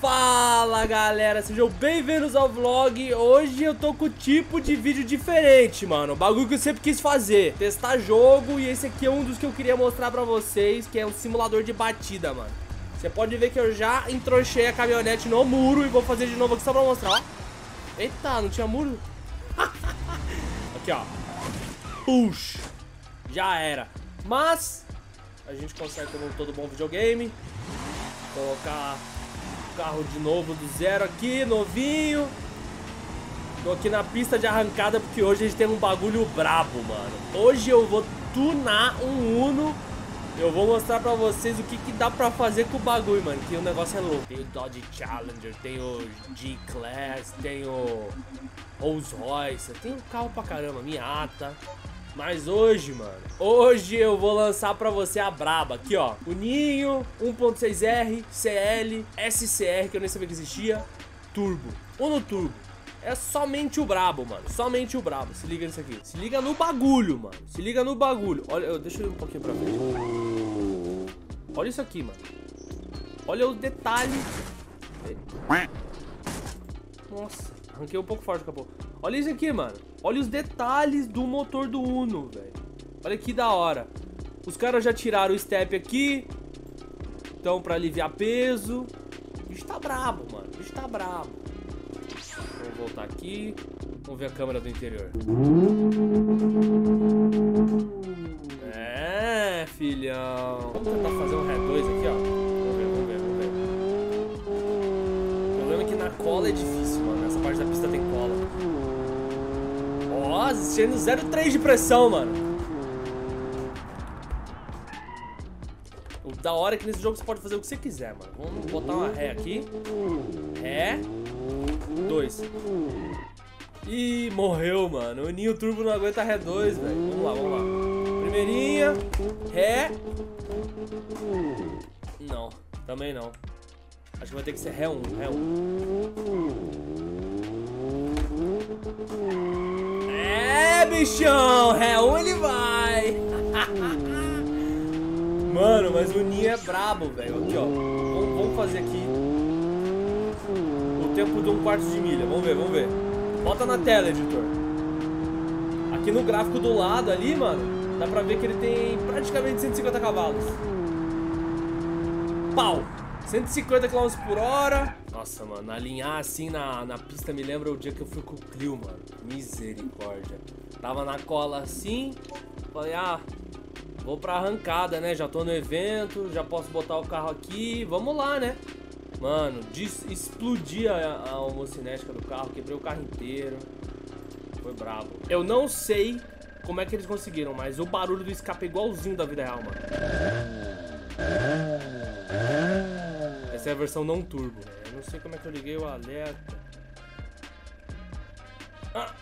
Fala galera, sejam bem-vindos ao vlog. Hoje eu tô com tipo de vídeo diferente, mano. O bagulho que eu sempre quis fazer, testar jogo, e esse aqui é um dos que eu queria mostrar pra vocês, que é um simulador de batida, mano. Você pode ver que eu já entronchei a caminhonete no muro e vou fazer de novo aqui só pra mostrar, ó. Eita, não tinha muro? Aqui, ó. Puxa, já era. Mas a gente consegue, como todo bom videogame, colocar carro de novo do zero aqui, novinho. Tô aqui na pista de arrancada porque hoje a gente tem um bagulho brabo, mano. Hoje eu vou tunar um Uno. Eu vou mostrar pra vocês o que dá pra fazer com o bagulho, mano, que o negócio é louco. Tem o Dodge Challenger, tem o G-Class, tem o Rolls Royce, tem um carro pra caramba, Miata. Mas hoje, mano, hoje eu vou lançar pra você a braba. Aqui, ó, o Ninho, 1.6R, CL, SCR, que eu nem sabia que existia, Turbo, Uno Turbo. É somente o brabo, mano, somente o brabo. Se liga nisso aqui, se liga no bagulho, mano. Se liga no bagulho, olha, deixa eu ir um pouquinho pra frente. Olha isso aqui, mano. Olha o detalhe. Nossa, arranquei um pouco forte, acabou. Olha isso aqui, mano. Olha os detalhes do motor do Uno, velho. Olha que da hora. Os caras já tiraram o step aqui, então, pra aliviar peso. O bicho tá brabo, mano. O bicho tá brabo. Vamos voltar aqui. Vamos ver a câmera do interior. É, filhão. Vamos tentar fazer um R2 aqui, ó. Vamos ver. O problema é que na cola é difícil, mano. Nessa parte da pista tem cola. Nossa, sendo 0,3 de pressão, mano. O da hora é que nesse jogo você pode fazer o que você quiser, mano. Vamos botar uma ré aqui. Ré. 2. Ih, morreu, mano. O Ninho Turbo não aguenta ré 2, velho. Vamos lá, vamos lá. Primeirinha. Ré. Não, também não. Acho que vai ter que ser ré 1, ré 1. É, bichão, ré 1 ele vai. Mano, mas o Ninho é brabo, velho. Aqui, ó, vamos fazer aqui o tempo de 1/4 de milha. Vamos ver, vamos ver. Bota na tela, editor. Aqui no gráfico do lado ali, mano, dá pra ver que ele tem praticamente 150 cavalos. Pau, 150 km/h. Nossa, mano, alinhar assim na pista me lembra o dia que eu fui com o Clio, mano. Misericórdia. Tava na cola assim, falei, ah, vou pra arrancada, né? Já tô no evento, já posso botar o carro aqui, vamos lá, né? Mano, explodi a homocinética do carro, quebrei o carro inteiro. Foi brabo. Eu não sei como é que eles conseguiram, mas o barulho do escape é igualzinho da vida real, mano. Essa é a versão não turbo. Eu não sei como é que eu liguei o alerta. Ah,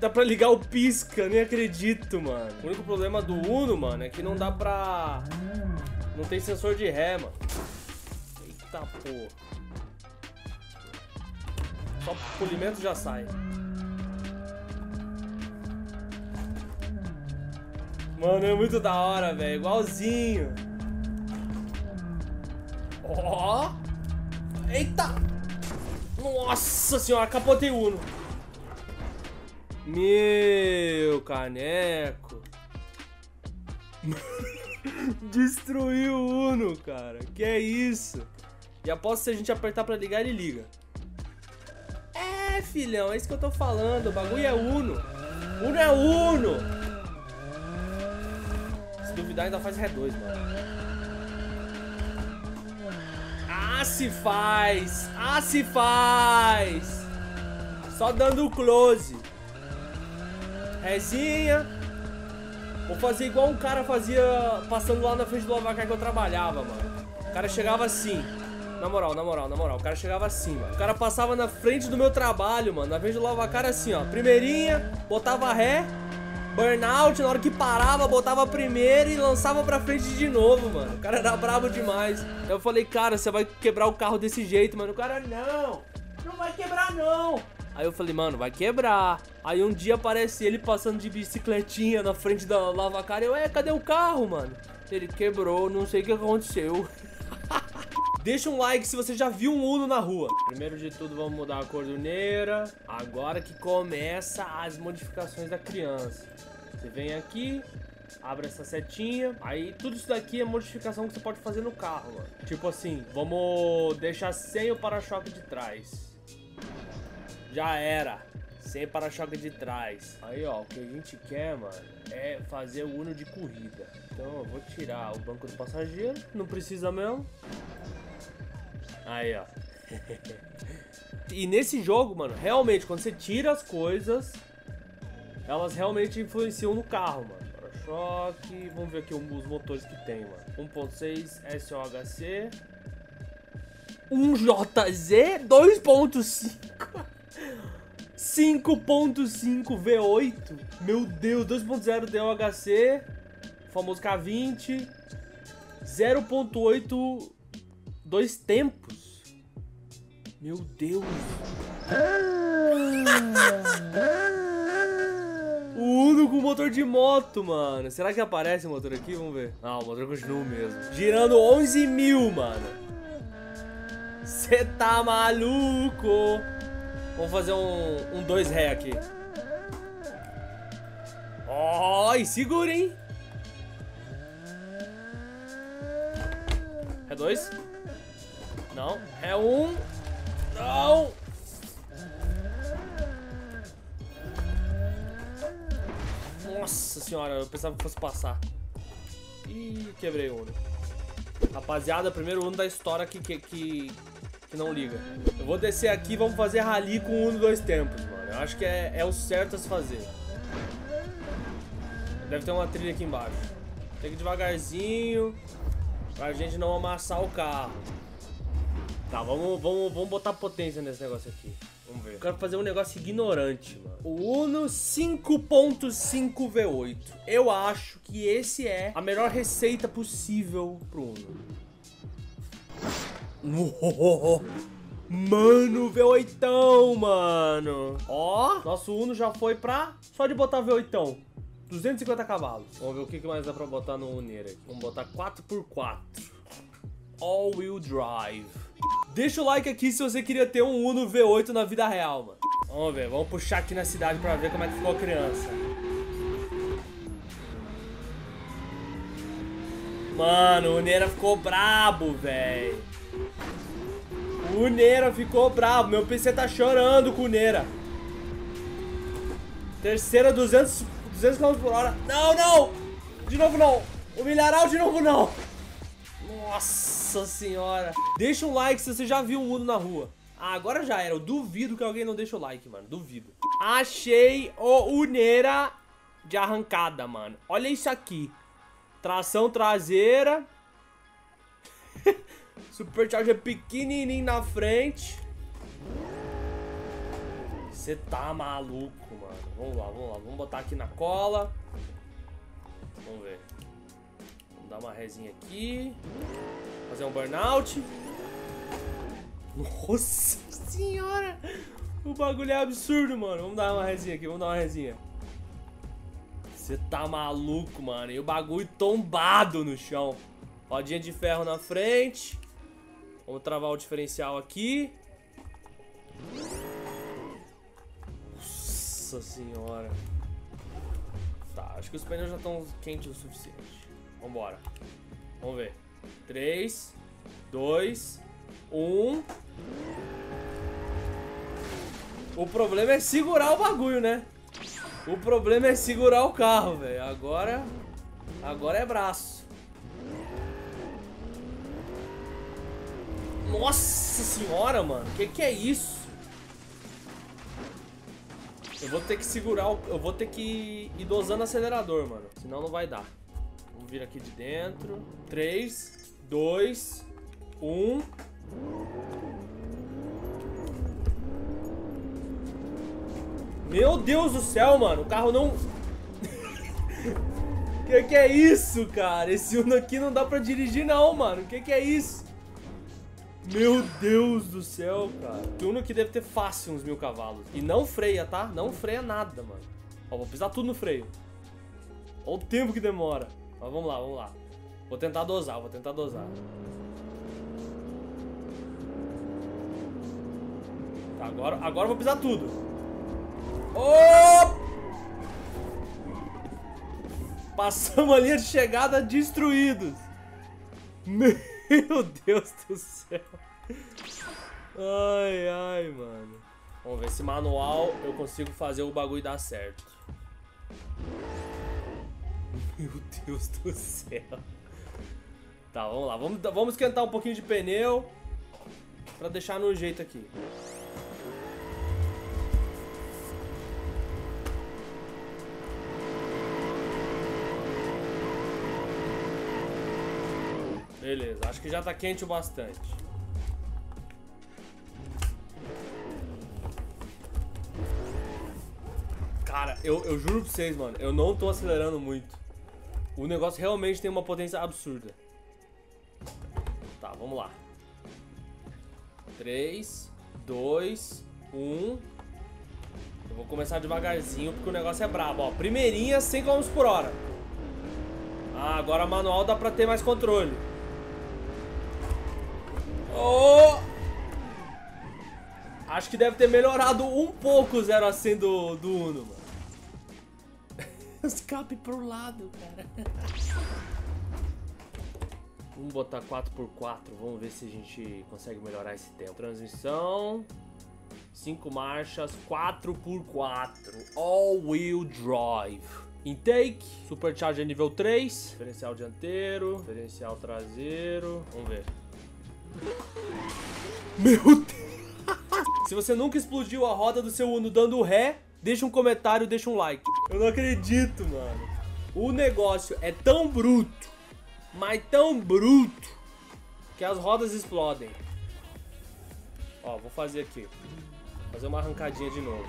dá pra ligar o pisca, nem acredito, mano. O único problema do Uno, mano, é que não dá pra... Não tem sensor de ré, mano. Eita, porra. Só polimento já sai. Mano, é muito da hora, velho. Igualzinho. Ó. Oh. Eita! Nossa senhora, capotei o Uno. Meu caneco. Destruiu o Uno, cara. Que é isso? E aposto que se a gente apertar pra ligar, ele liga. É, filhão, é isso que eu tô falando. O bagulho é Uno. Uno é Uno. Se duvidar, ainda faz R2, mano. Ah, se faz! Ah, se faz! Só dando o close. Rezinha. Vou fazer igual um cara fazia passando lá na frente do lavacar que eu trabalhava, mano. O cara chegava assim. Na moral, na moral, na moral. O cara chegava assim, mano. O cara passava na frente do meu trabalho, mano. Na frente do lavacar assim, ó. Primeirinha, botava ré. Burnout, na hora que parava, botava a primeira e lançava pra frente de novo, mano. O cara era brabo demais. Eu falei, cara, você vai quebrar o carro desse jeito, mano. O cara, não, não vai quebrar, não. Aí eu falei, mano, vai quebrar. Aí um dia aparece ele passando de bicicletinha na frente da lavacar. Eu, cadê o carro, mano? Ele quebrou, não sei o que aconteceu. Deixa um like se você já viu um Uno na rua. Primeiro de tudo, vamos mudar a cordoneira. Agora que começa as modificações da criança. Você vem aqui, abre essa setinha. Aí tudo isso daqui é modificação que você pode fazer no carro, mano. Tipo assim, vamos deixar sem o para-choque de trás. Já era. Sem para-choque de trás. Aí, ó, o que a gente quer, mano, é fazer o Uno de corrida. Então eu vou tirar o banco do passageiro. Não precisa mesmo. Aí, ó. E nesse jogo, mano, realmente, quando você tira as coisas, elas realmente influenciam no carro, mano. Para-choque. Vamos ver aqui os motores que tem, mano. 1.6 SOHC. 1JZ 2.5. 5.5 V8. Meu Deus, 2.0 DOHC. Famoso K20. 0.8 2 tempos. Meu Deus. O Uno com motor de moto, mano. Será que aparece o motor aqui? Vamos ver. Ah, o motor continua o mesmo. Girando 11 mil, mano. Cê tá maluco? Vamos fazer um 2 ré aqui. Ó, e segura, hein? Ré 2. Não. Ré 1. Não. Nossa senhora, eu pensava que fosse passar. Ih, quebrei o Uno. Rapaziada, primeiro Uno da história que não liga. Eu vou descer aqui e vamos fazer rally com um 2 tempos, mano. Eu acho que é o certo a se fazer. Deve ter uma trilha aqui embaixo. Tem que ir devagarzinho pra gente não amassar o carro. Tá, vamos botar potência nesse negócio aqui. Vamos ver. Eu quero fazer um negócio ignorante, mano. O Uno 5.5 V8. Eu acho que esse é a melhor receita possível pro Uno. Mano, V8, mano. Ó, nosso Uno já foi pra... Só de botar V8, 250 cavalos. Vamos ver o que mais dá pra botar no Uneiro aqui. Vamos botar 4x4. All wheel drive. Deixa o like aqui se você queria ter um Uno V8 na vida real, mano. Vamos ver, vamos puxar aqui na cidade pra ver como é que ficou a criança. Mano, o Uneiro ficou brabo, velho. O Uneira ficou bravo. Meu PC tá chorando com o Uneira. Terceira, 200 km por hora. Não, não. De novo, não. O milharal de novo, não. Nossa senhora. Deixa um like se você já viu um Uno na rua. Ah, agora já era. Eu duvido que alguém não deixa o like, mano. Duvido. Achei o Uneira de arrancada, mano. Olha isso aqui. Tração traseira. Supercharger pequenininho na frente. Você tá maluco, mano. Vamos lá. Vamos botar aqui na cola. Vamos ver. Vamos dar uma resinha aqui. Fazer um burnout. Nossa senhora. O bagulho é absurdo, mano. Vamos dar uma resinha aqui. Você tá maluco, mano. E o bagulho tombado no chão. Rodinha de ferro na frente. Vamos travar o diferencial aqui. Nossa senhora. Tá, acho que os pneus já estão quentes o suficiente. Vambora. Vamos ver. 3, 2, 1. O problema é segurar o bagulho, né? O problema é segurar o carro, velho. Agora é braço. Nossa senhora, mano. Que é isso? Eu vou ter que segurar o... Eu vou ter que ir dosando o acelerador, mano. Senão não vai dar. Vamos vir aqui de dentro. 3, 2, 1. Meu Deus do céu, mano. O carro não... Que é isso, cara? Esse Uno aqui não dá pra dirigir, não, mano. Que é isso? Meu Deus do céu, cara. Uno que deve ter fácil uns 1000 cavalos. E não freia, tá? Não freia nada, mano. Ó, vou pisar tudo no freio. Olha o tempo que demora. Mas vamos lá. Vou tentar dosar. Tá, agora eu vou pisar tudo. Oh! Passamos a linha de chegada destruídos. Meu Deus do céu. Ai, ai, mano. Vamos ver se manual eu consigo fazer o bagulho dar certo. Meu Deus do céu. Tá, vamos lá. Vamos esquentar um pouquinho de pneu pra deixar no jeito aqui. Beleza, acho que já tá quente o bastante. Cara, eu juro pra vocês, mano, eu não tô acelerando muito. O negócio realmente tem uma potência absurda. Tá, vamos lá. 3, 2, 1. Eu vou começar devagarzinho porque o negócio é brabo, ó. Primeirinha, 100 km por hora. Ah, agora manual dá pra ter mais controle. Oh! Acho que deve ter melhorado um pouco o 0 a 100 do Uno, mano. Escape pro lado, cara. Vamos botar 4x4, vamos ver se a gente consegue melhorar esse tempo. Transmissão, 5 marchas, 4x4, all-wheel drive. Intake, supercharger nível 3, diferencial dianteiro, diferencial traseiro, vamos ver. Meu Deus! Se você nunca explodiu a roda do seu Uno dando ré, deixa um comentário, deixa um like. Eu não acredito, mano. O negócio é tão bruto, mas tão bruto, que as rodas explodem. Ó, vou fazer aqui. Fazer uma arrancadinha de novo.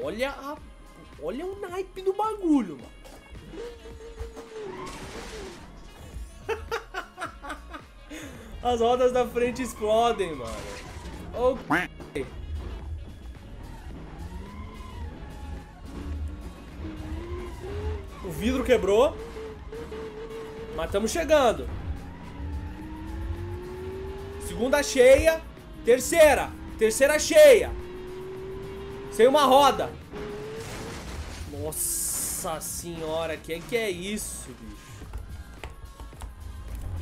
Olha a... Olha o naipe do bagulho, mano. As rodas da frente explodem, mano. Ok. O vidro quebrou. Mas estamos chegando. Segunda cheia. Terceira. Terceira cheia. Sem uma roda. Nossa senhora, que é isso, bicho?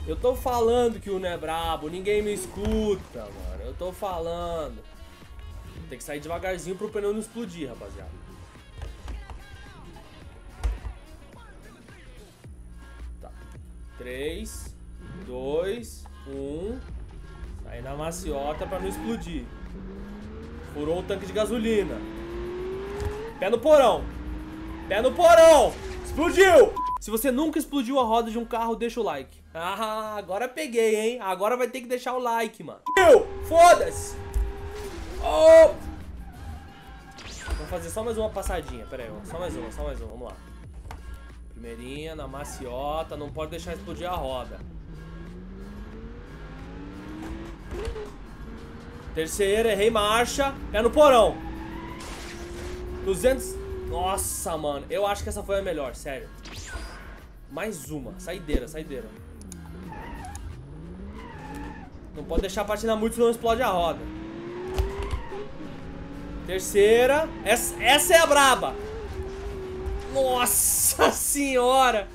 Eu tô falando que o Uno é brabo, ninguém me escuta, mano. Eu tô falando. Tem que sair devagarzinho pro pneu não explodir, rapaziada. Tá. 3, 2, 1. Sair na maciota pra não explodir. Furou o tanque de gasolina. Pé no porão. Pé no porão. Explodiu. Se você nunca explodiu a roda de um carro, deixa o like. Ah, agora peguei, hein? Agora vai ter que deixar o like, mano. Meu, foda-se. Oh! Vou fazer só mais uma passadinha, pera aí. Só mais uma, vamos lá. Primeirinha, na maciota, não pode deixar explodir a roda. Terceira, errei marcha, é no porão. 200... Nossa, mano, eu acho que essa foi a melhor, sério. Mais uma, saideira. Não pode deixar patinar muito, senão explode a roda. Terceira. Essa é a braba. Nossa senhora.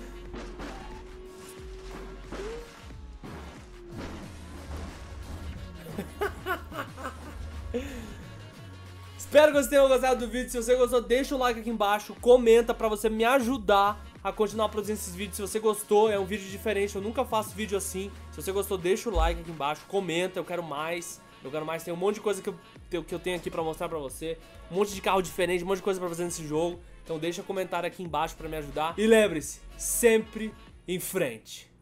Espero que vocês tenham gostado do vídeo. Se você gostou, deixa o like aqui embaixo. Comenta pra você me ajudar a continuar produzindo esses vídeos. Se você gostou, é um vídeo diferente, eu nunca faço vídeo assim. Se você gostou, deixa o like aqui embaixo, comenta, eu quero mais, tem um monte de coisa que eu tenho aqui pra mostrar pra você. Um monte de carro diferente, um monte de coisa pra fazer nesse jogo. Então deixa comentário aqui embaixo pra me ajudar. E lembre-se, sempre em frente.